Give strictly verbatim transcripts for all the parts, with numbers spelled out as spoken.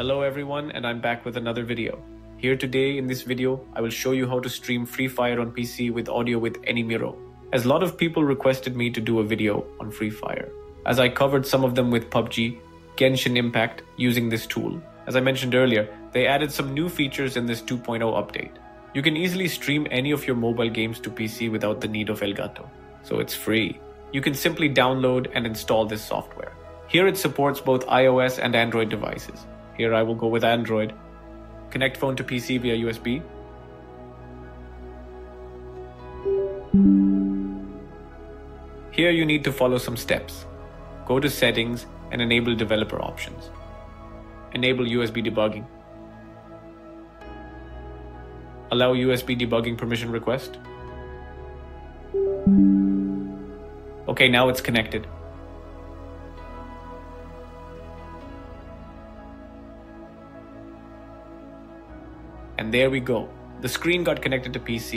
Hello everyone, and I'm back with another video. Here today in this video, I will show you how to stream Free Fire on P C with audio with AnyMiro, as a lot of people requested me to do a video on Free Fire, as I covered some of them with P U B G, Genshin Impact using this tool. As I mentioned earlier, they added some new features in this two point oh update. You can easily stream any of your mobile games to P C without the need of Elgato, so it's free. You can simply download and install this software. Here it supports both iOS and Android devices. Here I will go with Android. Connect phone to P C via U S B. Here you need to follow some steps. Go to settings and enable developer options. Enable U S B debugging. Allow U S B debugging permission request. Okay, now it's connected. And there we go. The screen got connected to P C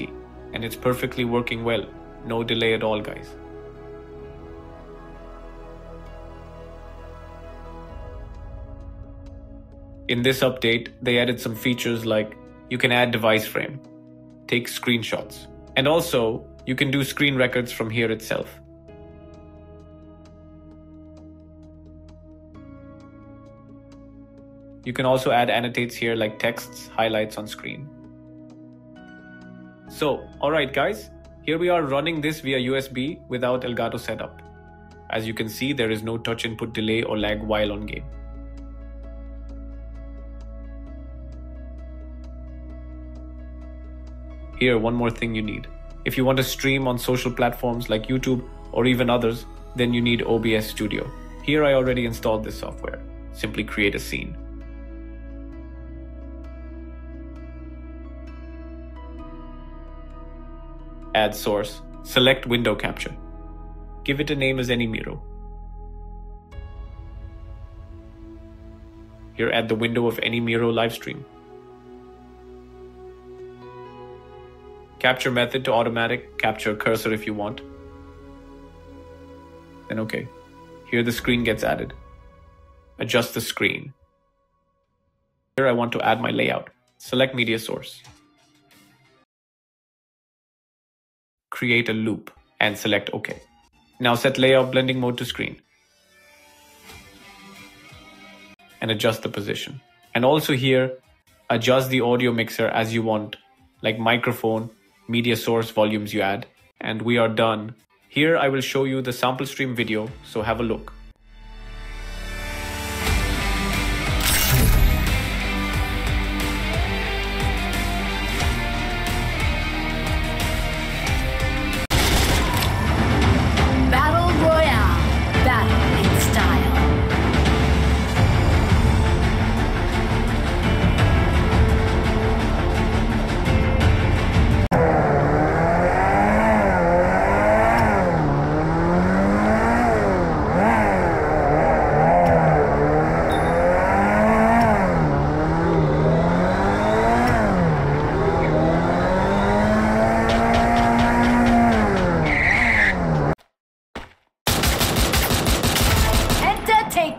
and it's perfectly working well. No delay at all, guys. In this update, they added some features like you can add device frame, take screenshots, and also you can do screen records from here itself. You can also add annotates here like texts, highlights on screen. So, alright guys, here we are running this via U S B without Elgato setup. As you can see, there is no touch input delay or lag while on game. Here, one more thing you need. If you want to stream on social platforms like YouTube or even others, then you need O B S Studio. Here I already installed this software. Simply create a scene. Add source, select window capture. Give it a name as AnyMiro. Here add the window of AnyMiro live stream. Capture method to automatic, capture cursor if you want. Then okay, here the screen gets added. Adjust the screen. Here I want to add my layout. Select media source. Create a loop and select OK. Now set layout blending mode to screen and adjust the position. And also here, adjust the audio mixer as you want, like microphone, media source, volumes you add. And we are done. Here I will show you the sample stream video, so have a look.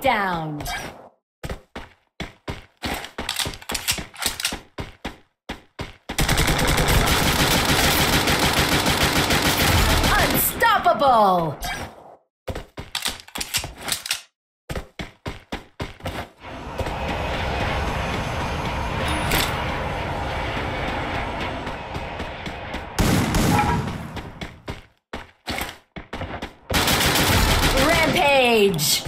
Down. Unstoppable. Rampage.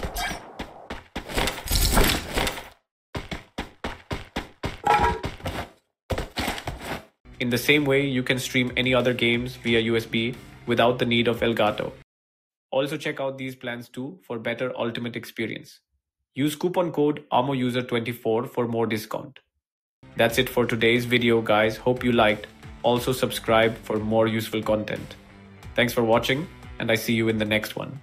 In the same way, you can stream any other games via U S B without the need of Elgato. Also check out these plans too for better ultimate experience. Use coupon code A M O U S E R twenty-four for more discount. That's it for today's video, guys. Hope you liked. Also subscribe for more useful content. Thanks for watching, and I see you in the next one.